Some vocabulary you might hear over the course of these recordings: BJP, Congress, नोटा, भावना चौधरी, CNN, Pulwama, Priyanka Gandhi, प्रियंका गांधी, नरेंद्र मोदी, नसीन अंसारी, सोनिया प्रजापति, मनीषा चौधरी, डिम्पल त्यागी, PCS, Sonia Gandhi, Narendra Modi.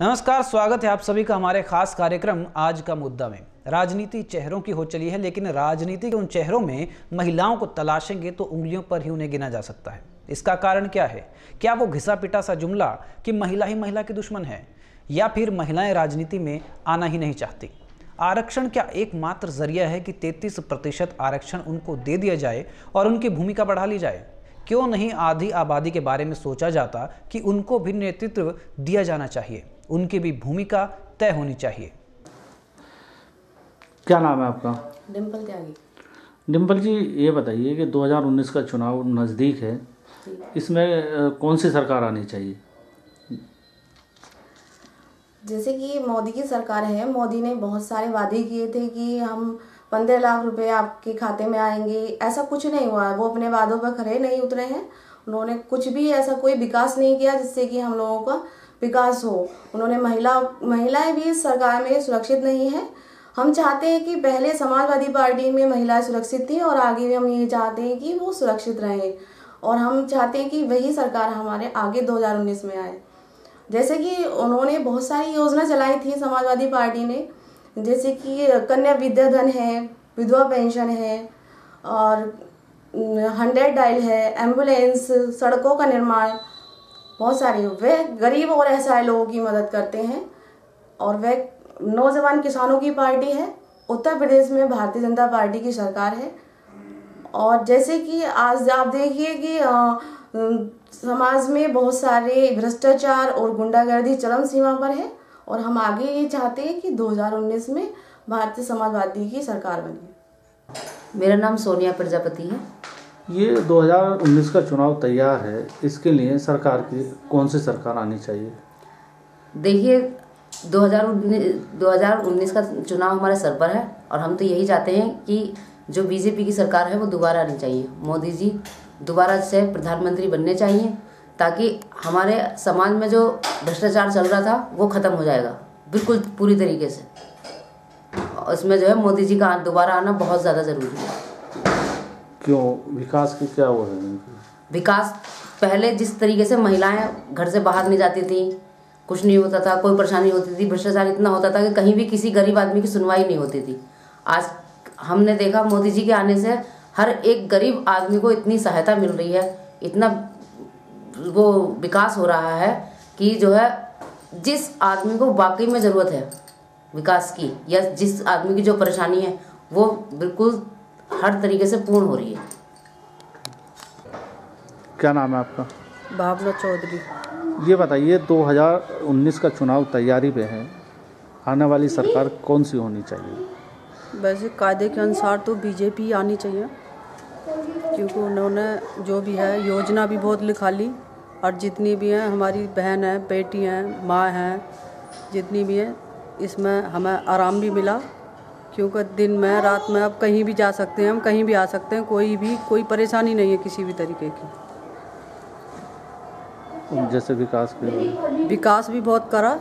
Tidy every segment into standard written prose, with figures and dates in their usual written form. नमस्कार, स्वागत है आप सभी का हमारे खास कार्यक्रम आज का मुद्दा में। राजनीति चेहरों की हो चली है, लेकिन राजनीति के उन चेहरों में महिलाओं को तलाशेंगे तो उंगलियों पर ही उन्हें गिना जा सकता है। इसका कारण क्या है? क्या वो घिसा पिटा सा जुमला कि महिला ही महिला की दुश्मन है, या फिर महिलाएं राजनीति में आना ही नहीं चाहती? आरक्षण क्या एकमात्र जरिया है कि 33% आरक्षण उनको दे दिया जाए और उनकी भूमिका बढ़ा ली जाए? क्यों नहीं आधी आबादी के बारे में सोचा जाता कि उनको भी नेतृत्व दिया जाना चाहिए, उनकी भी भूमिका तय होनी चाहिए। क्या नाम है आपका? डिम्पल त्यागी। डिम्पल जी, ये बताइए कि 2019 का चुनाव नज़दीक है, इसमें कौन सी सरकार आनी चाहिए? जैसे कि मोदी की सरकार है, मोदी ने बहुत सारे वादे किए थे कि हम 15 लाख रुपए आपके खाते में आएंगे, ऐसा कुछ नहीं हुआ है। वो अपने वादों पर खरे नहीं उतरे हैं। उन्होंने कुछ भी ऐसा कोई विकास नहीं किया जिससे कि हम लोगों का विकास हो। उन्होंने महिलाएं भी इस सरकार में सुरक्षित नहीं है। हम चाहते हैं कि पहले समाजवादी पार्टी में महिलाएं सुरक्षित थी और आगे भी हम ये चाहते हैं कि वो सुरक्षित रहें, और हम चाहते हैं कि वही सरकार हमारे आगे 2019 में आए। जैसे कि उन्होंने बहुत सारी योजना चलाई थी समाजवादी पार्टी ने, जैसे कि कन्या विद्याधन है, विधवा पेंशन है, और 100 डायल है, एम्बुलेंस, सड़कों का निर्माण, बहुत सारी। वे गरीब और असहाय लोगों की मदद करते हैं, और वह नौजवान किसानों की पार्टी है। उत्तर प्रदेश में भारतीय जनता पार्टी की सरकार है, और जैसे कि आज आप देखिए कि समाज में बहुत सारे भ्रष्टाचार और गुंडागर्दी चरम सीमा पर है, और हम आगे ये चाहते हैं कि 2019 में भारतीय समाजवादी की सरकार बने। मेरा नाम सोनिया प्रजापति है। ये 2019 का चुनाव तैयार है, इसके लिए सरकार की कौन सी सरकार आनी चाहिए? देखिए, 2019 का चुनाव हमारे सर पर है, और हम तो यही चाहते हैं कि जो बीजेपी की सरकार है वो दोबारा आनी चाहिए। मोदी जी दोबारा से प्रधानमंत्री बनने चाहिए, ताकि हमारे समाज में जो भ्रष्टाचार चल रहा था वो ख़त्म हो जाएगा बिल्कुल पूरी तरीके से। इसमें जो है मोदी जी का दोबारा आना बहुत ज़्यादा ज़रूरी है। क्यों? विकास की क्या वो है? विकास पहले जिस तरीके से महिलाएं घर से बाहर नहीं जाती थी, कुछ नहीं होता था, कोई परेशानी होती थी, भ्रष्टाचार इतना होता था कि कहीं भी किसी गरीब आदमी की सुनवाई नहीं होती थी। आज हमने देखा मोदी जी के आने से हर एक गरीब आदमी को इतनी सहायता मिल रही है, इतना वो विकास हो रहा है कि जो है जिस आदमी को वाकई में ज़रूरत है विकास की, या जिस आदमी की जो परेशानी है वो बिल्कुल हर तरीके से पूर्ण हो रही है। क्या नाम है आपका? भावना चौधरी। ये बताइए, 2019 का चुनाव तैयारी पे है, आने वाली सरकार कौन सी होनी चाहिए? वैसे कायदे के अनुसार तो बीजेपी आनी चाहिए, क्योंकि उन्होंने जो भी है योजना भी बहुत लिखा ली, और जितनी भी हैं हमारी बहन हैं, बेटी हैं, माँ हैं, जितनी भी हैं, इसमें हमें आराम भी मिला, क्योंकि दिन में रात में अब कहीं भी जा सकते हैं, हम कहीं भी आ सकते हैं, कोई परेशानी नहीं है किसी भी तरीके की। जैसे विकास भी बहुत करा,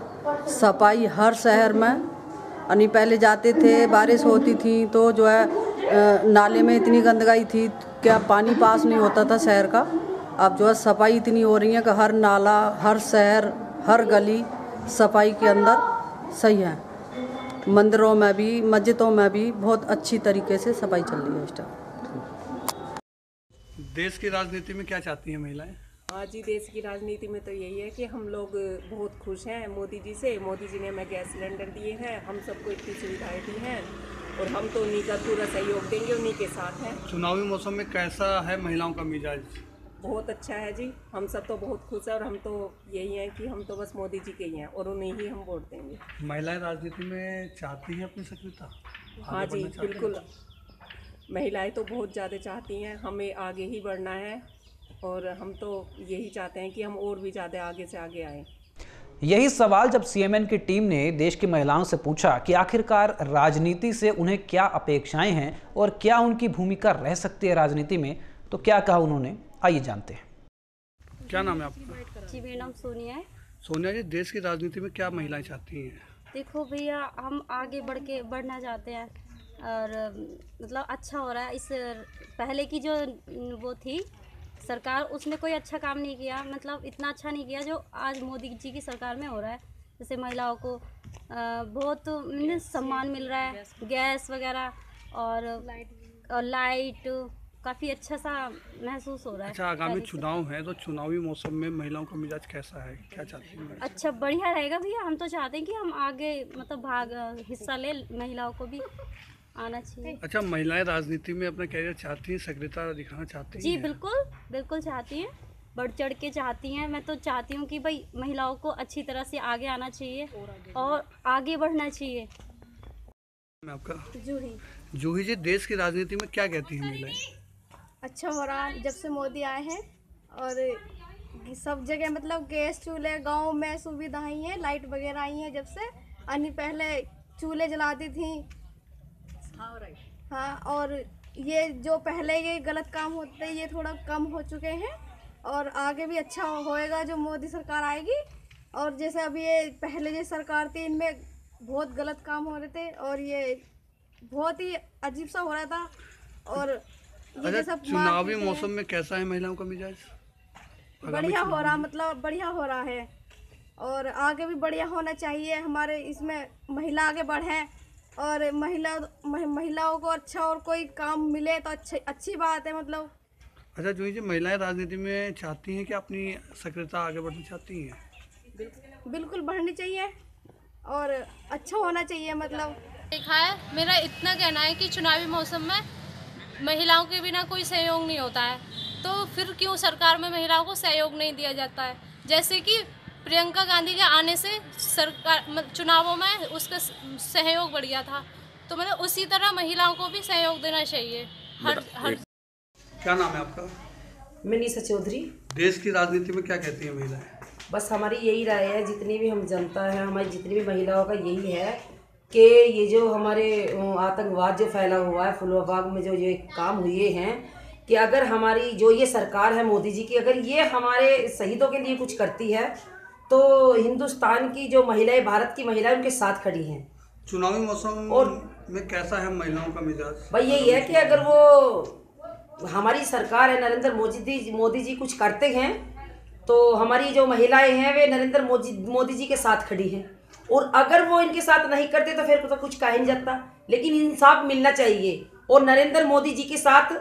सफाई हर शहर में। यानी पहले जाते थे, बारिश होती थी तो जो है नाले में इतनी गंदगी थी, क्या पानी पास नहीं होता था शहर का। अब जो है सफाई इतनी हो रही है कि हर नाला, हर शहर, हर गली सफाई के अंदर सही है। मंदिरों में भी, मस्जिदों में भी बहुत अच्छी तरीके से सफाई चल रही है इस टाइम। देश की राजनीति में क्या चाहती हैं महिलाएं? हाँ जी, देश की राजनीति में तो यही है कि हम लोग बहुत खुश हैं मोदी जी से। मोदी जी ने हमें गैस सिलेंडर दिए हैं, हम सबको इतनी सुविधाएँ दी हैं, और हम तो उन्हीं का पूरा सहयोग देंगे, उन्हीं के साथ हैं। चुनावी मौसम में कैसा है महिलाओं का मिजाज? बहुत अच्छा है जी, हम सब तो बहुत खुश हैं, और हम तो यही हैं कि हम तो बस मोदी जी के ही हैं, और उन्हें ही हम वोट देंगे। महिलाएं राजनीति में चाहती हैं अपनी सक्रियता? हाँ जी, बिल्कुल। महिलाएँ तो बहुत ज़्यादा चाहती हैं, हमें आगे ही बढ़ना है, और हम तो यही चाहते हैं कि हम और भी ज़्यादा आगे से आगे आएँ। यही सवाल जब CNN की टीम ने देश की महिलाओं से पूछा कि आखिरकार राजनीति से उन्हें क्या अपेक्षाएं हैं और क्या उनकी भूमिका रह सकती है राजनीति में, तो क्या कहा उन्होंने, आइए जानते हैं। क्या नाम है आपका? जी, मेरा नाम सोनिया है। सोनिया जी, देश की राजनीति में क्या महिलाएं चाहती हैं? देखो भैया, हम आगे बढ़ना चाहते हैं, और मतलब अच्छा हो रहा है। इस पहले की जो वो थी सरकार, उसने कोई अच्छा काम नहीं किया, मतलब इतना अच्छा नहीं किया जो आज मोदी जी की सरकार में हो रहा है। जैसे महिलाओं को बहुत सम्मान मिल रहा है, गैस वगैरह और लाइट, काफ़ी अच्छा सा महसूस हो रहा है। अच्छा, आगामी चुनाव है तो चुनावी मौसम में महिलाओं का मिजाज कैसा है, क्या चाहती हैं? अच्छा, बढ़िया रहेगा भैया। हम तो चाहते हैं कि हम आगे मतलब हिस्सा ले, महिलाओं को भी आना चाहिए। अच्छा, महिलाएं राजनीति में अपना कैरियर चाहती हैं, सक्रियता दिखाना चाहती हैं? जी बिल्कुल, बिल्कुल चाहती हैं, बढ़ चढ़ के चाहती हैं। मैं तो चाहती हूँ कि भाई महिलाओं को अच्छी तरह से आगे आना चाहिए और आगे बढ़ना चाहिए। आपका जूही जी, देश की राजनीति में क्या कहती है महिलाएं? अच्छा हो रहा जब से मोदी आए हैं, और सब जगह मतलब गैस चूल्हे, गांव में सुविधाएं हैं, लाइट वगैरह आई हैं जब से। अन्य पहले चूल्हे जलाती थी, हाँ, और ये जो पहले ये गलत काम होते ये थोड़ा कम हो चुके हैं और आगे भी अच्छा होएगा जो मोदी सरकार आएगी। और जैसे अब ये पहले जो सरकार थी इनमें बहुत गलत काम हो रहे थे और ये बहुत ही अजीब सा हो रहा था। और अच्छा, चुनावी मौसम में कैसा है महिलाओं का मिजाज? बढ़िया हो रहा, मतलब बढ़िया हो रहा है और आगे भी बढ़िया होना चाहिए। हमारे इसमें महिला आगे बढ़े और महिलाओं को अच्छा और कोई काम मिले तो अच्छी बात है मतलब। अच्छा जूही जी, महिलाएं राजनीति में चाहती हैं कि अपनी सक्रियता आगे बढ़ना चाहती हैं? बिल्कुल बढ़नी चाहिए और अच्छा होना चाहिए मतलब। देखा है, मेरा इतना कहना है कि चुनावी मौसम में महिलाओं के बिना कोई सहयोग नहीं होता है, तो फिर क्यों सरकार में महिलाओं को सहयोग नहीं दिया जाता है? जैसे कि प्रियंका गांधी के आने से सरकार चुनावों में उसका सहयोग बढ़ गया था, तो मतलब उसी तरह महिलाओं को भी सहयोग देना चाहिए। हर क्या नाम है आपका? मनीषा चौधरी। देश की राजनीति में क्या कहती है महिलाएं? बस हमारी यही राय है, जितनी भी हम जनता है, हमारी जितनी भी महिलाओं का यही है कि ये जो हमारे आतंकवाद जो फैला हुआ है, पुलवामा में जो ये काम हुए हैं, कि अगर हमारी जो ये सरकार है मोदी जी की, अगर ये हमारे शहीदों के लिए कुछ करती है तो हिंदुस्तान की जो महिलाएं, भारत की महिलाएं उनके साथ खड़ी हैं। चुनावी मौसम और में कैसा है महिलाओं का मिजाज? भाई यही है कि अगर वो हमारी सरकार है नरेंद्र मोदी जी कुछ करते हैं तो हमारी जो महिलाएँ हैं वे नरेंद्र मोदी जी के साथ खड़ी हैं, और अगर वो इनके साथ नहीं करते तो फिर तो कुछ कहा नहीं जाता। लेकिन इंसाफ मिलना चाहिए और नरेंद्र मोदी जी के साथ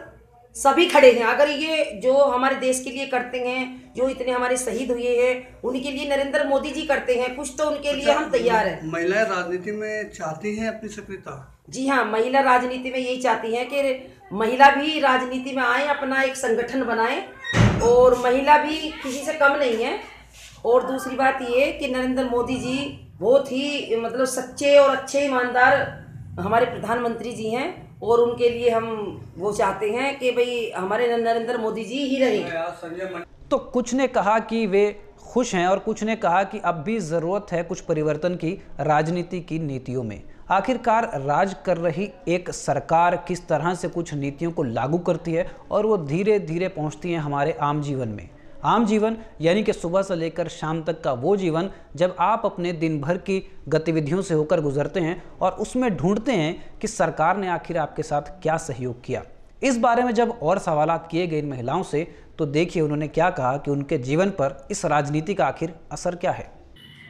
सभी खड़े हैं। अगर ये जो हमारे देश के लिए करते हैं, जो इतने हमारे शहीद हुए हैं उनके लिए नरेंद्र मोदी जी करते हैं कुछ, तो उनके लिए हम तैयार हैं। महिला राजनीति में चाहती हैं अपनी सक्रियता? जी हाँ, महिला राजनीति में यही चाहती हैं कि महिला भी राजनीति में आए, अपना एक संगठन बनाए, और महिला भी किसी से कम नहीं है। और दूसरी बात ये कि नरेंद्र मोदी जी बहुत ही मतलब सच्चे और अच्छे ईमानदार हमारे प्रधानमंत्री जी हैं, और उनके लिए हम वो चाहते हैं कि भाई हमारे नरेंद्र मोदी जी ही रहें। तो कुछ ने कहा कि वे खुश हैं और कुछ ने कहा कि अब भी ज़रूरत है कुछ परिवर्तन की राजनीति की नीतियों में। आखिरकार राज कर रही एक सरकार किस तरह से कुछ नीतियों को लागू करती है और वो धीरे धीरे पहुँचती हैं हमारे आम जीवन में। आम जीवन यानी कि सुबह से लेकर शाम तक का वो जीवन जब आप अपने दिन भर की गतिविधियों से होकर गुजरते हैं और उसमें ढूंढते हैं कि सरकार ने आखिर आपके साथ क्या सहयोग किया। इस बारे में जब और सवाल किए गए इन महिलाओं से तो देखिए उन्होंने क्या कहा कि उनके जीवन पर इस राजनीति का आखिर असर क्या है।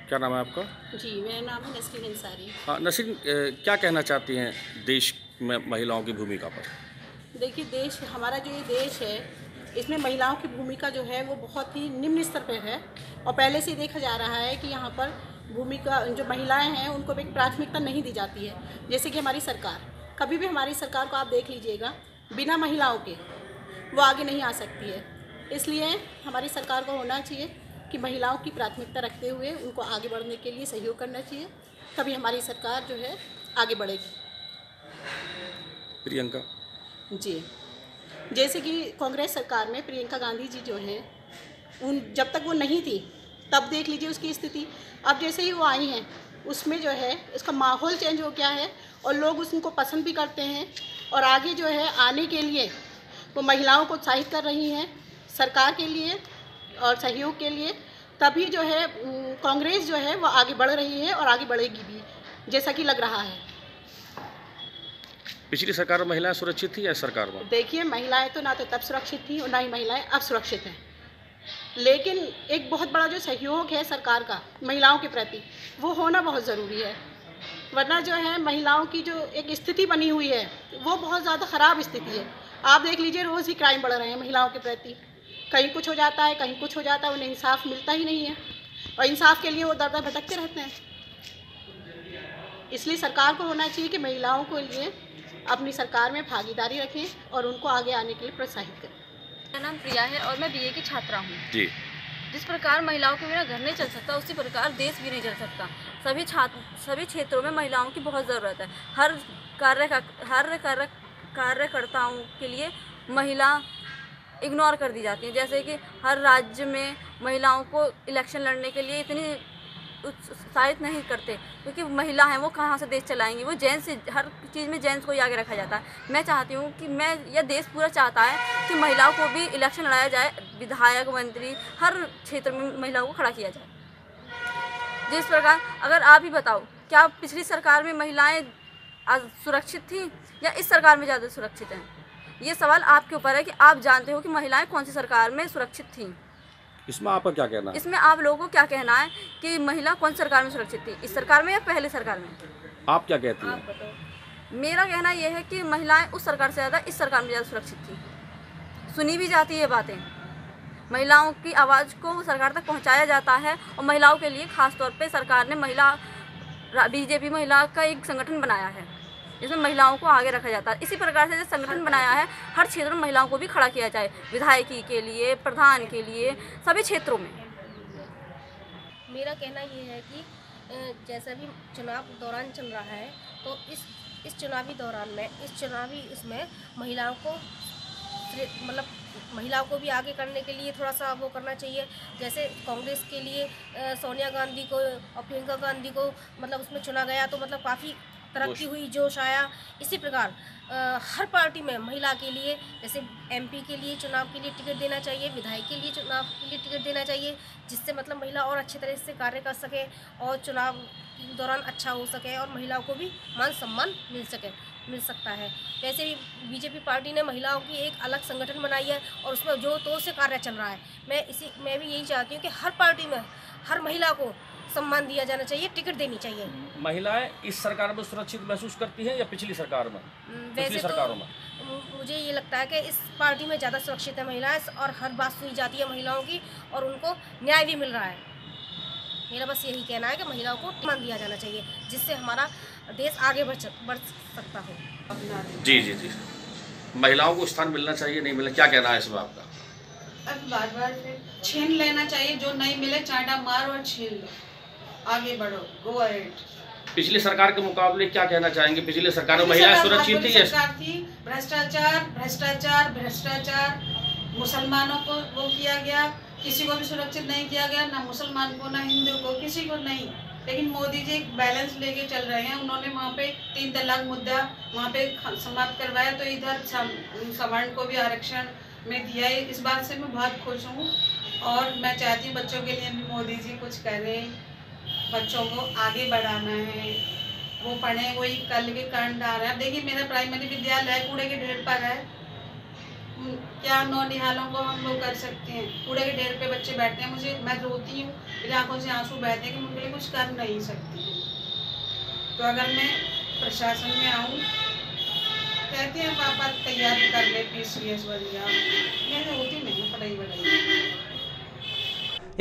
क्या नाम है आपका? जी, मेरा नाम है नसीन अंसारी। हाँ नसीन, क्या कहना चाहती हैं देश में महिलाओं की भूमिका पर? देखिए, देश हमारा जो ये देश है इसमें महिलाओं की भूमिका जो है वो बहुत ही निम्न स्तर पे है, और पहले से देखा जा रहा है कि यहाँ पर भूमिका जो महिलाएं हैं उनको एक प्राथमिकता नहीं दी जाती है। जैसे कि हमारी सरकार, कभी भी हमारी सरकार को आप देख लीजिएगा, बिना महिलाओं के वो आगे नहीं आ सकती है। इसलिए हमारी सरकार को होना चाहिए कि महिलाओं की प्राथमिकता रखते हुए उनको आगे बढ़ने के लिए सहयोग करना चाहिए, तभी हमारी सरकार जो है आगे बढ़ेगी। प्रियंका जी, जैसे कि कांग्रेस सरकार में प्रियंका गांधी जी जो हैं, उन जब तक वो नहीं थी तब देख लीजिए उसकी स्थिति, अब जैसे ही वो आई हैं उसमें जो है उसका माहौल चेंज हो गया है और लोग उसको पसंद भी करते हैं, और आगे जो है आने के लिए वो महिलाओं को उत्साहित कर रही हैं सरकार के लिए और सहयोग के लिए, तभी जो है कांग्रेस जो है वो आगे बढ़ रही है और आगे बढ़ेगी भी जैसा कि लग रहा है। पिछली सरकार में महिलाएं सुरक्षित थी या सरकार में? देखिए, महिलाएं तो ना तो तब सुरक्षित थी और ना ही महिलाएं अब सुरक्षित हैं। लेकिन एक बहुत बड़ा जो सहयोग है सरकार का महिलाओं के प्रति, वो होना बहुत ज़रूरी है, वरना जो है महिलाओं की जो एक स्थिति बनी हुई है वो बहुत ज़्यादा ख़राब स्थिति है। आप देख लीजिए रोज़ ही क्राइम बढ़ रहे हैं महिलाओं के प्रति, कहीं कुछ हो जाता है, कहीं कुछ हो जाता है, उन्हें इंसाफ मिलता ही नहीं है और इंसाफ के लिए वो दर दर भटकते रहते हैं। इसलिए सरकार को होना चाहिए कि महिलाओं को लिए अपनी सरकार में भागीदारी रखें और उनको आगे आने के लिए प्रोत्साहित करें। मेरा नाम प्रिया है और मैं बीए की छात्रा हूँ जी। जिस प्रकार महिलाओं के बिना घर नहीं चल सकता, उसी प्रकार देश भी नहीं चल सकता। सभी क्षेत्रों में महिलाओं की बहुत ज़रूरत है। हर कार्यकर्ताओं के लिए महिला इग्नोर कर दी जाती है। जैसे कि हर राज्य में महिलाओं को इलेक्शन लड़ने के लिए इतनी उत्साहित नहीं करते, क्योंकि महिला हैं वो कहाँ से देश चलाएंगी। वो जेंट्स, हर चीज़ में जेंट्स को ही आगे रखा जाता है। मैं चाहती हूँ कि मैं या देश पूरा चाहता है कि महिलाओं को भी इलेक्शन लड़ाया जाए, विधायक, मंत्री, हर क्षेत्र में महिलाओं को खड़ा किया जाए। जिस प्रकार अगर आप ही बताओ, क्या पिछली सरकार में महिलाएँ सुरक्षित थीं या इस सरकार में ज़्यादा सुरक्षित हैं? ये सवाल आपके ऊपर है कि आप जानते हो कि महिलाएँ कौन सी सरकार में सुरक्षित थीं। इसमें आपका क्या कहना है? इसमें आप लोगों को क्या कहना है कि महिला कौन सरकार में सुरक्षित थी, इस सरकार में या पहले सरकार में? आप क्या कहती हैं? मेरा कहना यह है कि महिलाएं उस सरकार से ज़्यादा इस सरकार में ज़्यादा सुरक्षित थी। सुनी भी जाती है बातें, महिलाओं की आवाज़ को सरकार तक पहुंचाया जाता है और महिलाओं के लिए खासतौर पर सरकार ने बीजेपी महिला का एक संगठन बनाया है, इसमें महिलाओं को आगे रखा जाता है। इसी प्रकार से जो संगठन बनाया है, हर क्षेत्र में महिलाओं को भी खड़ा किया जाए, विधायकी के लिए, प्रधान के लिए, सभी क्षेत्रों में। मेरा कहना यह है कि जैसा भी चुनाव दौरान चल रहा है, तो इस चुनावी दौरान में, इस चुनावी इसमें महिलाओं को मतलब महिलाओं को भी आगे करने के लिए थोड़ा सा वो करना चाहिए। जैसे कांग्रेस के लिए सोनिया गांधी को और प्रियंका गांधी को मतलब उसमें चुना गया, तो मतलब काफ़ी तरक्की हुई, जोश आया। इसी प्रकार हर पार्टी में महिला के लिए, जैसे एमपी के लिए चुनाव के लिए टिकट देना चाहिए, विधायक के लिए चुनाव के लिए टिकट देना चाहिए, जिससे मतलब महिला और अच्छे तरह से कार्य कर सके और चुनाव के दौरान अच्छा हो सके और महिलाओं को भी मान सम्मान मिल सकता है। वैसे ही बीजेपी पार्टी ने महिलाओं की एक अलग संगठन बनाई है और उसमें जोर तोर से कार्य चल रहा है। मैं भी यही चाहती हूँ कि हर पार्टी में हर महिला को सम्मान दिया जाना चाहिए, टिकट देनी चाहिए। महिलाएं इस सरकार में सुरक्षित महसूस करती हैं या पिछली सरकार में? वैसे तो मुझे ये लगता है कि इस पार्टी में ज़्यादा सुरक्षित है महिलाएं और हर बात सुनी जाती है महिलाओं की और उनको न्याय भी मिल रहा है। मेरा बस यही कहना है कि महिलाओं को सम्मान दिया जाना चाहिए, जिससे हमारा देश आगे बढ़ सकता हो। जी, महिलाओं को स्थान मिलना चाहिए, नहीं मिलना, क्या कहना है इसमें आपका? अब बार-बार छीन लेना चाहिए, जो नहीं मिले चांटा मारो और छीन लो, आगे बढ़ो, गो अहेड। पिछली सरकार के मुकाबले क्या कहना चाहेंगे? पिछली सरकार में महिलाएं सुरक्षित थी? भ्रष्टाचार, मुसलमानों को वो किया गया, किसी को भी सुरक्षित नहीं किया गया, ना मुसलमान को ना हिंदू को, किसी को नहीं। लेकिन मोदी जी एक बैलेंस लेके चल रहे हैं। उन्होंने वहाँ पे 3 तलाक मुद्दा वहाँ पे समाप्त करवाया, तो इधर सवर्ण को भी आरक्षण में दिया। इस बात से मैं बहुत खुश हूँ और मैं चाहती हूँ बच्चों के लिए भी मोदी जी कुछ करें। बच्चों को आगे बढ़ाना है, वो पढ़े, वही कल के करंट आ रहा है। देखिए मेरा प्राइमरी विद्यालय कूड़े के ढेर पर है, क्या नौनिहालों को हम लोग कर सकते हैं? कूड़े के ढेर पे बच्चे बैठते हैं, मैं रोती हूँ, मेरी आंखों से आंसू बहते हैं कि मुझे कुछ कर नहीं सकती। तो अगर मैं प्रशासन में आऊँ, कहते हैं पापा तैयारी कर ले PCS वगैरह, मैं रोती नहीं, पढ़ाई बढ़ाई।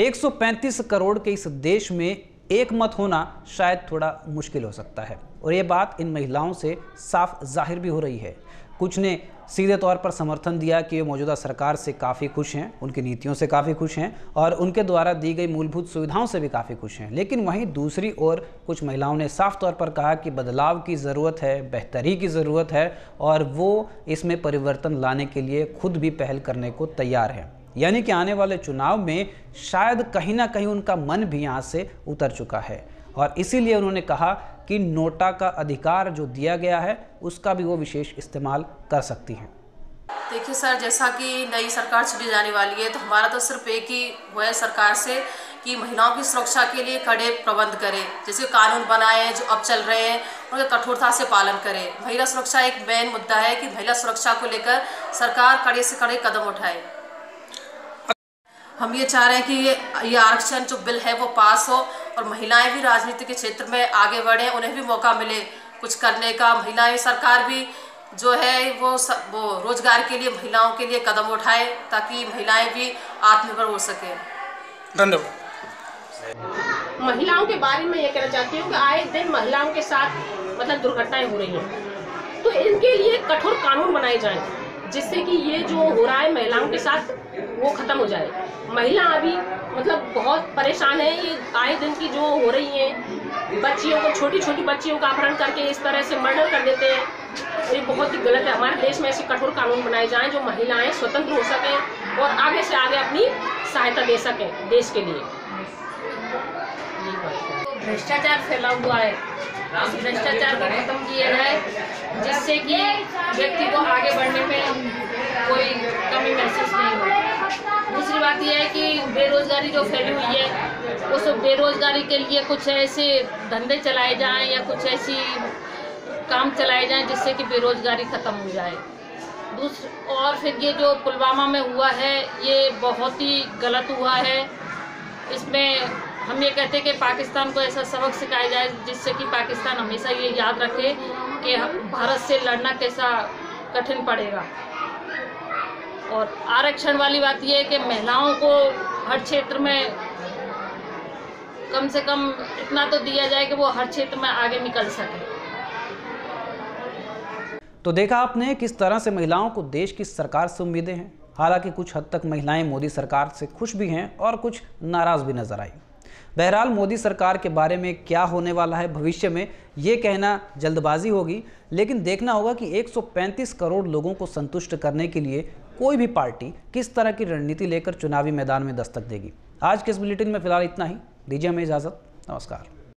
135 करोड़ के इस देश में एक मत होना शायद थोड़ा मुश्किल हो सकता है और ये बात इन महिलाओं से साफ जाहिर भी हो रही है। कुछ ने सीधे तौर पर समर्थन दिया कि वे मौजूदा सरकार से काफ़ी खुश हैं, उनकी नीतियों से काफ़ी खुश हैं और उनके द्वारा दी गई मूलभूत सुविधाओं से भी काफ़ी खुश हैं। लेकिन वहीं दूसरी ओर कुछ महिलाओं ने साफ तौर पर कहा कि बदलाव की ज़रूरत है, बेहतरी की ज़रूरत है और वो इसमें परिवर्तन लाने के लिए खुद भी पहल करने को तैयार हैं। यानी कि आने वाले चुनाव में शायद कहीं ना कहीं उनका मन भी यहाँ से उतर चुका है और इसीलिए उन्होंने कहा कि नोटा का अधिकार जो दिया गया है उसका भी वो विशेष इस्तेमाल कर सकती हैं। देखिए सर, जैसा कि नई सरकार चुनी जाने वाली है, तो हमारा तो सिर्फ एक ही हुआ है सरकार से कि महिलाओं की सुरक्षा के लिए कड़े प्रबंध करें, जैसे कानून बनाए जो अब चल रहे हैं उनका कठोरता से पालन करें। महिला सुरक्षा एक मेन मुद्दा है कि महिला सुरक्षा को लेकर सरकार कड़े से कड़े कदम उठाए। हम ये चाह रहे हैं कि ये आरक्षण जो बिल है वो पास हो और महिलाएं भी राजनीति के क्षेत्र में आगे बढ़ें, उन्हें भी मौका मिले कुछ करने का। महिलाएं सरकार भी जो है वो रोजगार के लिए महिलाओं के लिए कदम उठाए ताकि महिलाएं भी आत्मनिर्भर हो सके। धन्यवाद। महिलाओं के बारे में ये कहना चाहती हूँ कि आए दिन महिलाओं के साथ मतलब दुर्घटनाएं हो रही हैं, तो इनके लिए कठोर कानून बनाए जाएं जिससे कि ये जो हो रहा है महिलाओं के साथ वो खत्म हो जाए। महिला अभी मतलब बहुत परेशान है, ये आए दिन की जो हो रही है, बच्चियों को छोटी छोटी बच्चियों का अपहरण करके इस तरह से मर्डर कर देते हैं, ये बहुत ही गलत है। हमारे देश में ऐसे कठोर कानून बनाए जाएं जो महिलाएं स्वतंत्र हो सकें और आगे से आगे अपनी सहायता दे सकें देश के लिए। भ्रष्टाचार फैला हुआ है, भ्रष्टाचार को खत्म किया जाए जिससे कि व्यक्ति को आगे बढ़ने में कोई कमी महसूस नहीं हो। दूसरी बात यह है कि बेरोजगारी जो फैली हुई है उस बेरोजगारी के लिए कुछ ऐसे धंधे चलाए जाएं या कुछ ऐसी काम चलाए जाएं जिससे कि बेरोजगारी खत्म हो जाए। और फिर ये जो पुलवामा में हुआ है ये बहुत ही गलत हुआ है। इसमें हम ये कहते हैं कि पाकिस्तान को ऐसा सबक सिखाया जाए जिससे कि पाकिस्तान हमेशा ये याद रखे कि भारत से लड़ना कैसा कठिन पड़ेगा। और आरक्षण वाली बात ये है कि महिलाओं को हर क्षेत्र में कम से कम इतना तो दिया जाए कि वो हर क्षेत्र में आगे निकल सके। तो देखा आपने किस तरह से महिलाओं को देश की सरकार से उम्मीदें हैं। हालांकि कुछ हद तक महिलाएं मोदी सरकार से खुश भी हैं और कुछ नाराज़ भी नजर आई। बहरहाल मोदी सरकार के बारे में क्या होने वाला है भविष्य में ये कहना जल्दबाजी होगी, लेकिन देखना होगा कि 135 करोड़ लोगों को संतुष्ट करने के लिए कोई भी पार्टी किस तरह की रणनीति लेकर चुनावी मैदान में दस्तक देगी। आज के इस बुलेटिन में फिलहाल इतना ही, दीजिए हमें इजाज़त। नमस्कार।